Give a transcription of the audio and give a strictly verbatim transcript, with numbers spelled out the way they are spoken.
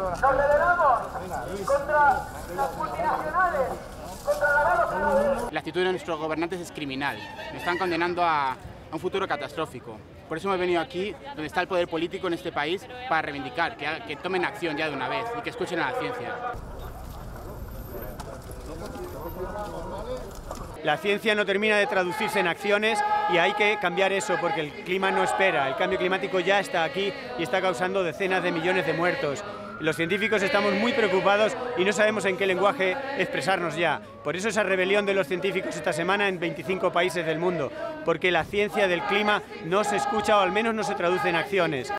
Nos rebelamos contra las multinacionales, contra la lavado cerebral. La actitud de nuestros gobernantes es criminal. Nos están condenando a, a un futuro catastrófico. Por eso hemos venido aquí, donde está el poder político en este país, para reivindicar, que, que tomen acción ya de una vez y que escuchen a la ciencia. La ciencia no termina de traducirse en acciones y hay que cambiar eso porque el clima no espera. El cambio climático ya está aquí y está causando decenas de millones de muertos. Los científicos estamos muy preocupados y no sabemos en qué lenguaje expresarnos ya. Por eso esa rebelión de los científicos esta semana en veinticinco países del mundo, porque la ciencia del clima no se escucha o al menos no se traduce en acciones.